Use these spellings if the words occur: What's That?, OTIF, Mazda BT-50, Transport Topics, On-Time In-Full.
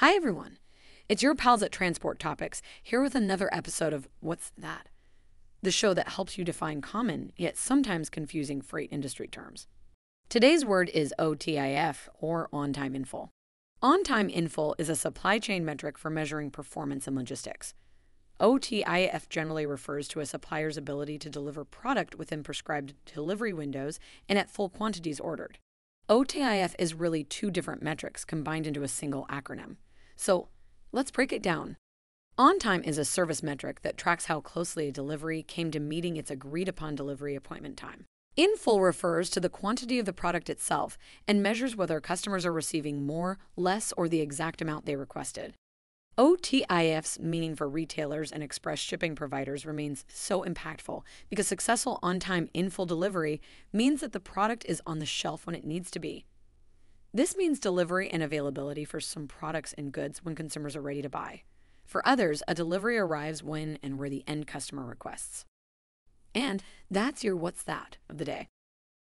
Hi everyone, it's your pals at Transport Topics, here with another episode of What's That? The show that helps you define common, yet sometimes confusing freight industry terms. Today's word is OTIF, or on-time in full. On-time in full is a supply chain metric for measuring performance in logistics. OTIF generally refers to a supplier's ability to deliver product within prescribed delivery windows and at full quantities ordered. OTIF is really two different metrics combined into a single acronym. So let's break it down. On-time is a service metric that tracks how closely a delivery came to meeting its agreed-upon delivery appointment time. In full refers to the quantity of the product itself and measures whether customers are receiving more, less, or the exact amount they requested. OTIF's meaning for retailers and express shipping providers remains so impactful because successful on-time in-full delivery means that the product is on the shelf when it needs to be. This means delivery and availability for some products and goods when consumers are ready to buy. For others, a delivery arrives when and where the end customer requests. And that's your What's That of the day.